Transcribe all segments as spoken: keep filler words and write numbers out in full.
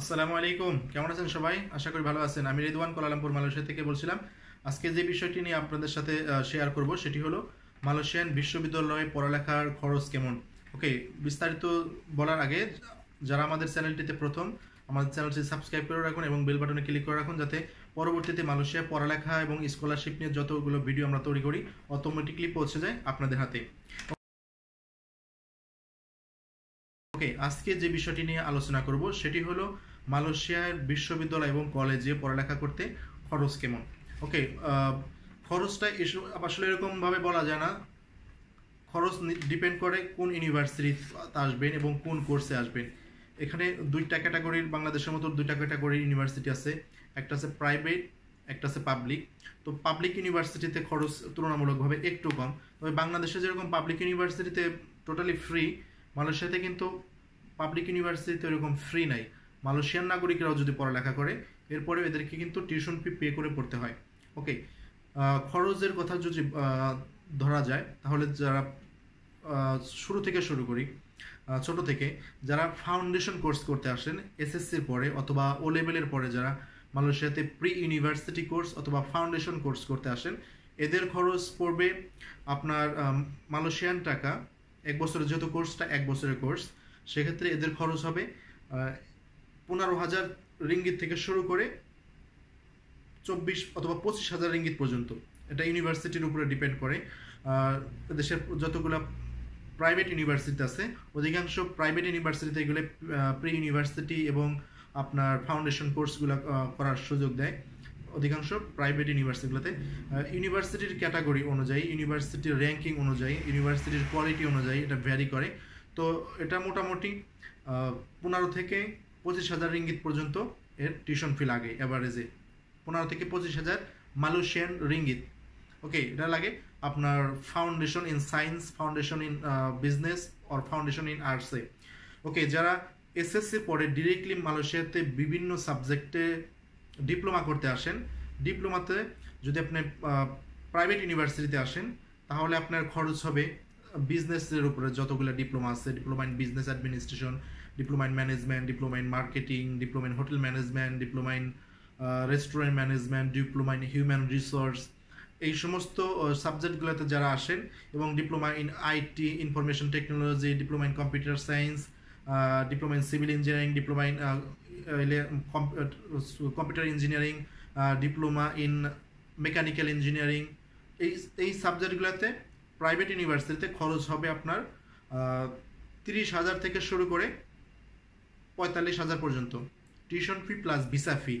আসসালামু আলাইকুম কেমন আছেন সবাই আশা করি ভালো আছেন আমি রিদওয়ান কোলা লম্পুর মালয়েশিয়া থেকে বলছিলাম আজকে যে বিষয়টি নিয়ে আপনাদের সাথে শেয়ার করব সেটি হলো মালয়েশিয়ান বিশ্ববিদ্যালয়ে পড়ালেখার খরচ কেমন ওকে বিস্তারিত বলার আগে যারা আমাদের চ্যানেলটিতে প্রথম আমাদের চ্যানেলটি সাবস্ক্রাইব করে রাখুন এবং বেল বাটনে ক্লিক করে রাখুন যাতে পরবর্তীতে মালয়েশিয়া পড়ালেখা এবং স্কলারশিপ নিয়ে যতগুলো ভিডিও আমরা তৈরি করি অটোমেটিক্যালি পৌঁছে যায় আপনাদের হাতে ওকে আজকে যে বিষয়টি নিয়ে আলোচনা করব সেটি হলো মালয়েশিয়ার বিশ্ববিদ্যালয় এবং কলেজে পড়ালেখা করতে খরচ কেমন ওকে খরচটা আসলে এরকম ভাবে বলা যায় না খরচ ডিপেন্ড করে কোন ইউনিভার্সিটিতে আসবেন এবং কোন কোর্সে আসবেন এখানে দুইটা ক্যাটাগরির বাংলাদেশের মতো দুইটা ক্যাটাগরির ইউনিভার্সিটি আছে একটা আছে প্রাইভেট একটা আছে পাবলিক তো পাবলিক ইউনিভার্সিটিতে খরচ তুলনামূলকভাবে একটু কম তবে বাংলাদেশে যেরকম পাবলিক ইউনিভার্সিটিতে টোটালি ফ্রি মালয়েশিয়াতে কিন্তু পাবলিক ইউনিভার্সিটিতে এরকম ফ্রি নাই মালয়েশিয়ান নাগরিকরাও যদি পড়ালেখা করে এরপরে এদেরকে কিন্তু টিউশন ফি পে করে পড়তে হয় ওকে খরচের কথা যদি ধরা যায় তাহলে যারা শুরু থেকে শুরু করি ছোট থেকে যারা ফাউন্ডেশন কোর্স করতে আসেন এসএসসির পরে অথবা ও লেভেলের পরে যারা মালয়েশিয়াতে প্রি ইউনিভার্সিটি কোর্স অথবা ফাউন্ডেশন কোর্স করতে আসেন এদের খরচ পড়বে আপনার মালয়েশিয়ান টাকা এক বছরের যেহেতু কোর্সটা এক বছরের কোর্স সেক্ষেত্রে এদের খরচ হবে পনেরো হাজার রিঙ্গিত থেকে শুরু করে চব্বিশ অথবা পঁচিশ হাজার রিঙ্গিত পর্যন্ত এটা ইউনিভার্সিটির উপরে ডিপেন্ড করে দেশের যতগুলো প্রাইভেট ইউনিভার্সিটি আছে অধিকাংশ প্রাইভেট ইউনিভার্সিটিতে এগুলো প্রি ইউনিভার্সিটি এবং আপনার ফাউন্ডেশন কোর্সগুলো করার সুযোগ দেয় অধিকাংশ প্রাইভেট ইউনিভার্সিটিগুলোতে ইউনিভার্সিটির ক্যাটাগরি অনুযায়ী ইউনিভার্সিটির র্যাঙ্কিং অনুযায়ী ইউনিভার্সিটির কোয়ালিটি অনুযায়ী এটা ভ্যারি করে তো এটা মোটামুটি পনেরো থেকে পঁচিশ হাজার রিঙ্গিত পর্যন্ত এর টিউশন ফি লাগে অ্যাভারেজে পনেরো থেকে পঁচিশ হাজার মালয়েশিয়ান রিঙ্গিত ওকে এটা লাগে আপনার foundation in science foundation in business or foundation in আর্টসে ওকে যারা এসএসসি পরে ডিরেক্টলি মালয়েশিয়াতে বিভিন্ন সাবজেক্টে ডিপ্লোমা করতে আসেন ডিপ্লোমাতে যদি আপনি প্রাইভেট ইউনিভার্সিটিতে আসেন তাহলে আপনার খরচ হবে বিজনেসের উপরে যতগুলো ডিপ্লোমা আছে diploma in business administration diploma in management diploma in marketing diploma in hotel management diploma in restaurant management diploma in human resource এই সমস্ত সাবজেক্টগুলোতে যারা আসেন এবং diploma in IT information technology diploma in computer science diploma in civil engineering diploma in computer engineering diploma in mechanical engineering এই এই সাবজেক্টগুলোতে private ইউনিভার্সিটিতে খরচ হবে আপনার তিরিশ হাজার থেকে শুরু করে পঁয়তাল্লিশ হাজার পর্যন্ত tuition fee plus visa fee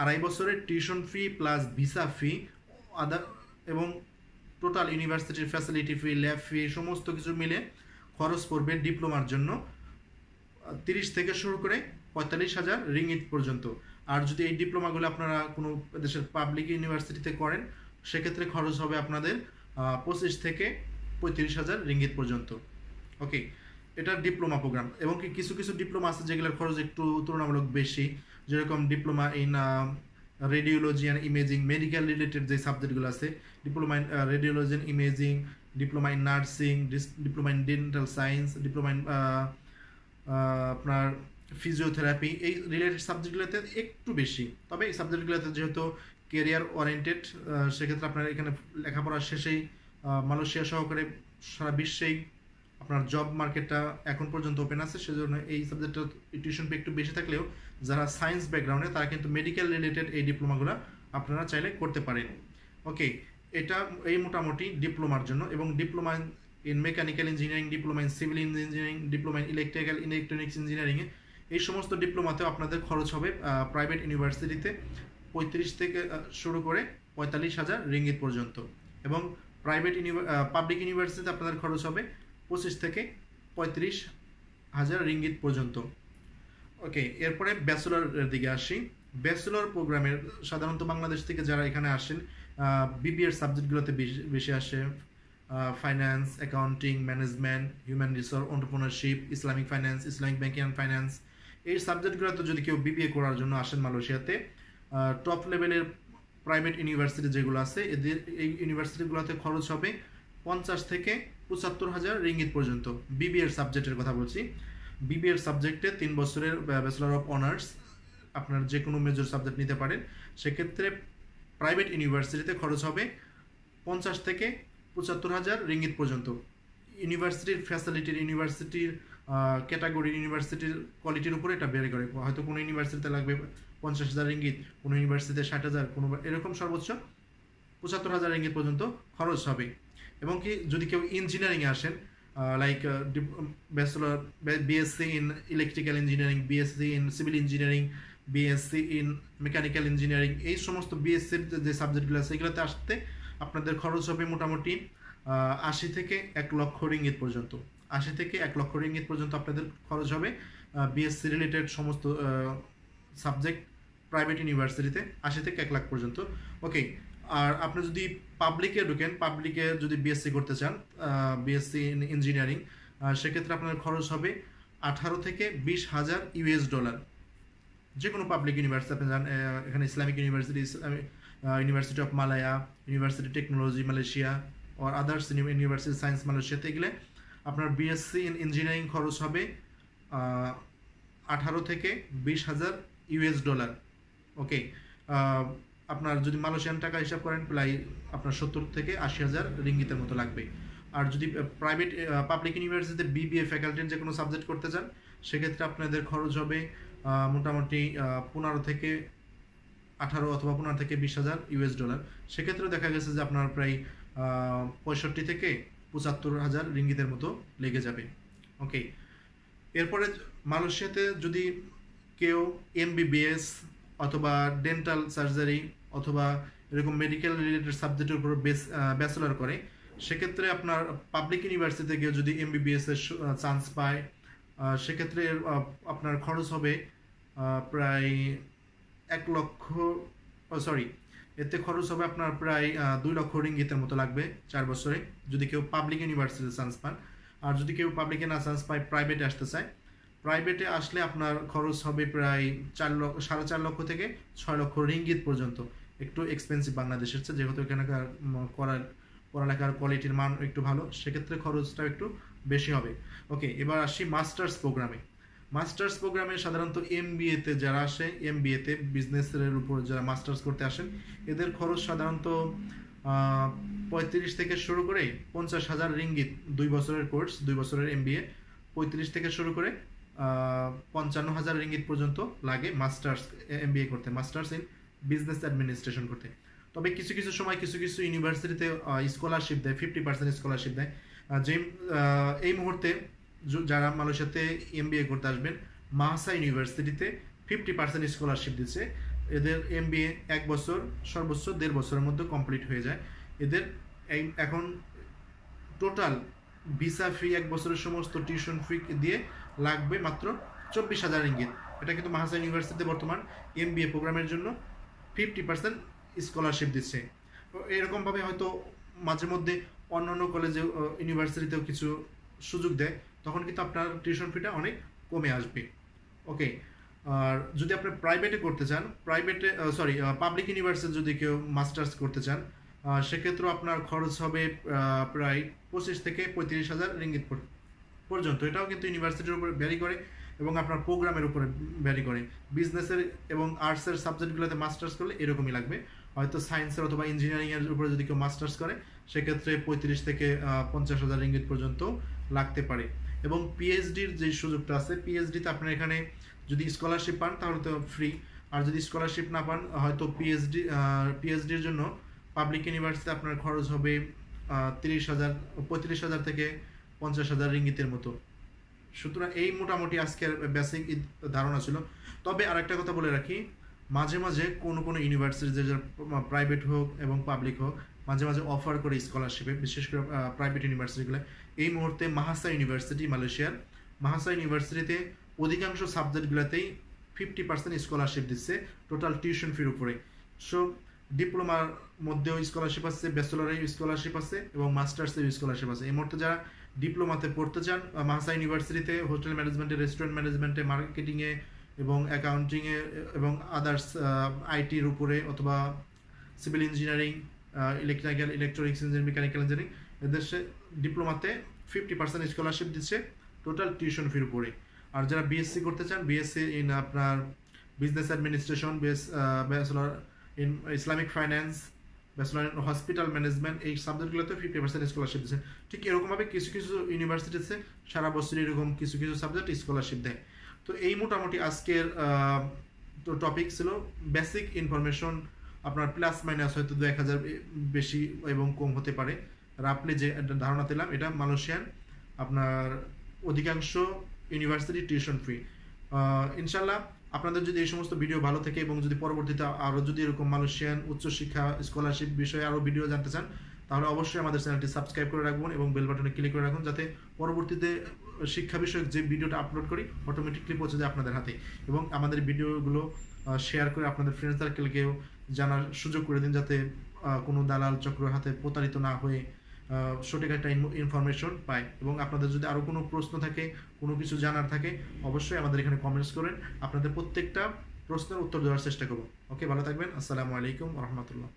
আড়াই বছরের tuition fee plus visa fee other এবং টোটাল ইউনিভার্সিটির ফ্যাসিলিটি ফি ল্যাব ফি সমস্ত কিছু মিলে খরচ পড়বে ডিপ্লোমার জন্য তিরিশ থেকে শুরু করে পঁয়তাল্লিশ হাজার রিঙ্গিত পর্যন্ত আর যদি এই ডিপ্লোমাগুলো আপনারা কোনো দেশের পাবলিক ইউনিভার্সিটিতে করেন সেক্ষেত্রে খরচ হবে আপনাদের পঁচিশ থেকে পঁয়ত্রিশ হাজার রিঙ্গিত পর্যন্ত ওকে এটা ডিপ্লোমা প্রোগ্রাম এবং কিছু কিছু ডিপ্লোমা আছে যেগুলোর খরচ একটু তুলনামূলক বেশি যেরকম diploma in radiology and imaging medical related যে সাবজেক্টগুলো আছে diploma in radiology and imaging diploma in nursing diploma in dental science diploma in আপনার ফিজিওথেরাপি এই রিলেটেড সাবজেক্টগুলোতে একটু বেশি তবে এই সাবজেক্টগুলোতে যেহেতু কেরিয়ার ওরিয়েন্টেড সেক্ষেত্রে আপনার এখানে লেখাপড়া শেষেই মালয়েশিয়া সহকারে সারা বিশ্বেই আপনার জব মার্কেটটা এখন পর্যন্ত ওপেন আছে সেজন্য এই সাবজেক্টটা টিউশন ফি একটু বেশি থাকলেও যারা সায়েন্স ব্যাকগ্রাউন্ডে তারা কিন্তু মেডিকেল রিলেটেড এই ডিপ্লোমাগুলো আপনারা চাইলে করতে পারেন ওকে এটা এই মোটামুটি ডিপ্লোমার জন্য এবং diploma in mechanical engineering diploma in civil engineering diploma in electrical electronics ইঞ্জিনিয়ারিংয়ে এই সমস্ত ডিপ্লোমাতেও আপনাদের খরচ হবে প্রাইভেট ইউনিভার্সিটিতে পঁয়ত্রিশ থেকে শুরু করে পঁয়তাল্লিশ হাজার রিঙ্গিত পর্যন্ত এবং প্রাইভেট ইউনিভার পাবলিক ইউনিভার্সিটিতে আপনাদের খরচ হবে পঁচিশ থেকে পঁয়ত্রিশ হাজার রিঙ্গিত পর্যন্ত ওকে এরপরে ব্যাচেলরের দিকে আসি ব্যাচেলর প্রোগ্রামের সাধারণত বাংলাদেশ থেকে যারা এখানে আসেন বিবিএর সাবজেক্টগুলোতে বেশি আসে finance accounting management human resource entrepreneurship Islamic finance Islamic banking and finance এই সাবজেক্টগুলোতে যদি কেউ বিবিএ করার জন্য আসেন মালয়েশিয়াতে টপ লেভেলের প্রাইভেট ইউনিভার্সিটি যেগুলো আছে এদের এই ইউনিভার্সিটিগুলোতে খরচ হবে পঞ্চাশ থেকে পঁচাত্তর হাজার রিঙ্গিত পর্যন্ত বিবিএর সাবজেক্টের কথা বলছি বিবিএর সাবজেক্টে তিন বছরের ব্যাচেলর অফ অনার্স আপনার যে কোনো মেজর সাবজেক্ট নিতে পারেন সেক্ষেত্রে প্রাইভেট ইউনিভার্সিটিতে খরচ হবে পঞ্চাশ থেকে পঁচাত্তর হাজার রিঙ্গিত পর্যন্ত ইউনিভার্সিটির ফ্যাসিলিটির ইউনিভার্সিটির ক্যাটাগরি ইউনিভার্সিটির কোয়ালিটির উপর এটা ভ্যারি করে হয়তো কোনো ইউনিভার্সিটিতে লাগবে পঞ্চাশ হাজার রিঙ্গিত কোনো ইউনিভার্সিটিতে ষাট হাজার কোনো এরকম সর্বোচ্চ পঁচাত্তর হাজার রিঙ্গিত পর্যন্ত খরচ হবে এবং কি যদি কেউ ইঞ্জিনিয়ারিং এ আসেন Uh, like uh, bachelor B S c in electrical engineering, B S c in civil engineering, B S c in mechanical engineering এই সমস্ত B S c যে সাবজেক্টগুলো আছে এগুলাতে আসতে আপনাদের খরচ হবে মোটামুটি আশি থেকে এক লক্ষ রিঙ্গিত পর্যন্ত আশি থেকে এক লক্ষ রিঙ্গিত পর্যন্ত আপনাদের খরচ হবে B S c রিলেটেড সমস্ত সাবজেক্ট প্রাইভেট ইউনিভার্সিটিতে আশি থেকে এক লাখ পর্যন্ত ওকে আর আপনি যদি পাবলিকে ঢোকেন পাবলিকে যদি B S c করতে চান B S c in engineering সেক্ষেত্রে আপনার খরচ হবে আঠারো থেকে বিশ হাজার ইউএস ডলার যে কোনো পাবলিক ইউনিভার্সিটি আপনি জানেন এখানে Islamic university university of Malaya university technology Malaysia or others university science মালয়েশিয়াতে গেলে আপনার B S c in engineering খরচ হবে আঠারো থেকে বিশ হাজার ইউএস ডলার ওকে আপনার যদি মালয়েশিয়ান টাকা হিসাব করেন প্রায় আপনার সত্তর থেকে আশি হাজার রিঙ্গিতের মতো লাগবে আর যদি প্রাইভেট পাবলিক ইউনিভার্সিটিতে বিবিএ ফ্যাকাল্টির যে কোনো সাবজেক্ট করতে চান সেক্ষেত্রে আপনাদের খরচ হবে মোটামুটি পনেরো থেকে আঠারো অথবা পনেরো থেকে বিশ হাজার ইউএস ডলার সেক্ষেত্রে দেখা গেছে যে আপনার প্রায় পঁয়ষট্টি থেকে পঁচাত্তর হাজার রিঙ্গিতের মতো লেগে যাবে ওকে এরপরে মালয়েশিয়াতে যদি কেউ এমবিবিএস অথবা ডেন্টাল সার্জারি অথবা এরকম মেডিকেল রিলেটেড সাবজেক্টের উপর ব্যাচেলর করে সেক্ষেত্রে আপনার পাবলিক ইউনিভার্সিটিতে গিয়ে যদি এমবিবিএস এর চান্স পায় সেক্ষেত্রে আপনার খরচ হবে প্রায় এক লক্ষ সরি এতে খরচ হবে আপনার প্রায় দুই লক্ষ রিঙ্গিতের মতো লাগবে চার বছরে যদি কেউ পাবলিক ইউনিভার্সিটিতে চান্স পান আর যদি কেউ পাবলিকে না চান্স পায় প্রাইভেটে আসতে চায় প্রাইভেটে আসলে আপনার খরচ হবে প্রায় চার লক্ষ সাড়ে চার লক্ষ থেকে ছয় লক্ষ রিঙ্গিত পর্যন্ত একটু এক্সপেন্সিভ বাংলাদেশের চেয়ে যেহেতু এখানকার করার পড়ালেখার কোয়ালিটির মান একটু ভালো সেক্ষেত্রে খরচটা একটু বেশি হবে ওকে এবার আসি মাস্টার্স প্রোগ্রামে মাস্টার্স প্রোগ্রামে সাধারণত এমবিএতে যারা আসে এমবিএতে বিজনেসের উপর যারা মাস্টার্স করতে আসেন এদের খরচ সাধারণত পঁয়ত্রিশ থেকে শুরু করে পঞ্চাশ হাজার রিঙ্গিত দুই বছরের কোর্স দুই বছরের এমবিএ পঁয়ত্রিশ থেকে শুরু করে পঞ্চান্ন হাজার রিঙ্গিত পর্যন্ত লাগে মাস্টার্স এমবিএ করতে মাস্টার্স ইন বিজনেস অ্যাডমিনিস্ট্রেশন করতে তবে কিছু কিছু সময় কিছু কিছু ইউনিভার্সিটিতে স্কলারশিপ দেয় ফিফটি পার্সেন্ট স্কলারশিপ দেয় যে এই মুহূর্তে যারা মালয়েশিয়াতে এমবিএ করতে আসবেন মাহসা ইউনিভার্সিটিতে ফিফটি পার্সেন্ট স্কলারশিপ দিচ্ছে এদের এমবিএ এক বছর সর্বোচ্চ দেড় বছরের মধ্যে কমপ্লিট হয়ে যায় এদের এখন টোটাল ভিসা ফি এক বছরের সমস্ত টিউশন ফি দিয়ে লাগবে মাত্র চব্বিশ হাজার রিঙ্গিত এটা কিন্তু মাহসা ইউনিভার্সিটিতে বর্তমান এমবিএ প্রোগ্রামের জন্য ফিফটি পার্সেন্ট স্কলারশিপ দিচ্ছে এরকমভাবে হয়তো মাঝে মধ্যে অন্য অন্য কলেজে ইউনিভার্সিটিতেও কিছু সুযোগ দেয় তখন কিন্তু আপনার টিউশন ফিটা অনেক কমে আসবে ওকে আর যদি আপনি প্রাইভেটে করতে চান প্রাইভেটে সরি পাবলিক ইউনিভার্সিটি যদি কেউ মাস্টার্স করতে চান সেক্ষেত্রে আপনার খরচ হবে প্রায় পঁচিশ থেকে পঁয়ত্রিশ হাজার রিঙ্গিত পর্যন্ত এটাও কিন্তু ইউনিভার্সিটির উপরে ভ্যারি করে এবং আপনার প্রোগ্রামের উপরে ভ্যারি করে বিজনেসের এবং আর্টসের সাবজেক্টগুলোতে মাস্টার্স করলে এরকমই লাগবে হয়তো সায়েন্সের অথবা ইঞ্জিনিয়ারিংয়ের উপরে যদি কেউ মাস্টার্স করে সেক্ষেত্রে পঁয়ত্রিশ থেকে পঞ্চাশ হাজার রিঙ্গিত পর্যন্ত লাগতে পারে এবং পিএইচডির যে সুযোগটা আছে পিএইচডিতে আপনার এখানে যদি স্কলারশিপ পান তাহলে তো ফ্রি আর যদি স্কলারশিপ না পান হয়তো পিএইচডি পিএইচডির জন্য পাবলিক ইউনিভার্সিটিতে আপনার খরচ হবে তিরিশ হাজার পঁয়ত্রিশ হাজার থেকে পঞ্চাশ হাজার রিঙ্গিতের মতো সুতরাং এই মোটামুটি আজকের বেসিক ধারণা ছিল তবে আরেকটা কথা বলে রাখি মাঝে মাঝে কোনো কোনো ইউনিভার্সিটি যে প্রাইভেট হোক এবং পাবলিক হোক মাঝে মাঝে অফার করে স্কলারশিপে বিশেষ করে প্রাইভেট ইউনিভার্সিটিগুলো এই মুহূর্তে মাহসা ইউনিভার্সিটি মালয়েশিয়ার মাহসা ইউনিভার্সিটিতে অধিকাংশ সাবজেক্টগুলোতেই ফিফটি পার্সেন্ট স্কলারশিপ দিচ্ছে টোটাল টিউশন ফির উপরে সো ডিপ্লোমার মধ্যেও স্কলারশিপ আছে ব্যাচেলরের স্কলারশিপ আছে এবং মাস্টার্সের স্কলারশিপ আছে এই মুহূর্তে যারা ডিপ্লোমাতে পড়তে চান মাহসা ইউনিভার্সিটিতে হোটেল ম্যানেজমেন্টে রেস্টুরেন্ট ম্যানেজমেন্টে মার্কেটিংয়ে এবং অ্যাকাউন্টিংয়ে এবং আদার্স আইটির উপরে অথবা civil engineering electrical electronics engineering mechanical engineering এদেশে ডিপ্লোমাতে ফিফটি পার্সেন্ট স্কলারশিপ দিচ্ছে টোটাল টিউশন ফির উপরে আর যারা বিএসসি করতে চান বিএসসি ইন আপনার business administration, bachelor in Islamic finance, bachelor in hospital management, এই সাবজেক্টগুলোতে ফিফটি পার্সেন্ট স্কলারশিপ দিচ্ছে। ঠিক এরকমভাবে কিছু কিছু ইউনিভার্সিটিতে সারা বছর এরকম কিছু কিছু সাবজেক্ট স্কলারশিপ দেয়। তো এই মোটামুটি আজকের টপিক ছিল বেসিক ইনফরমেশন, আপনার প্লাস মাইনাস হয়তো দু এক হাজার বেশি এবং কম হতে পারে। আর আপনি যে ধারণা দিলাম এটা মালয়েশিয়ান আপনার অধিকাংশ ইউনিভার্সিটি টিউশন ফ্রি। ইনশাল্লাহ আপনাদের যদি এই সমস্ত ভিডিও ভালো থাকে এবং যদি পরবর্তীতে আরও যদি এরকম মালয়েশিয়ান উচ্চশিক্ষা স্কলারশিপ বিষয়ে আরও ভিডিও জানতে চান তাহলে অবশ্যই আমাদের চ্যানেলটি সাবস্ক্রাইব করে রাখবেন এবং বেল বাটনে ক্লিক করে রাখুন, যাতে পরবর্তীতে শিক্ষা বিষয়ক যে ভিডিওটা আপলোড করি অটোমেটিকলি পৌঁছে যায় আপনাদের হাতে, এবং আমাদের ভিডিওগুলো শেয়ার করে আপনাদের ফ্রেন্ড সার্কেলকেও জানার সুযোগ করে দিন, যাতে কোনো দালাল চক্রের হাতে প্রতারিত না হয়ে সঠিক একটা ইনফরমেশন পায়। এবং আপনাদের যদি আরও কোনো প্রশ্ন থাকে, কোনো কিছু জানার থাকে, অবশ্যই আমাদের এখানে কমেন্টস করেন, আপনাদের প্রত্যেকটা প্রশ্নের উত্তর দেওয়ার চেষ্টা করব। ওকে, ভালো থাকবেন, আসসালামু আলাইকুম রহমতুল্লাহ।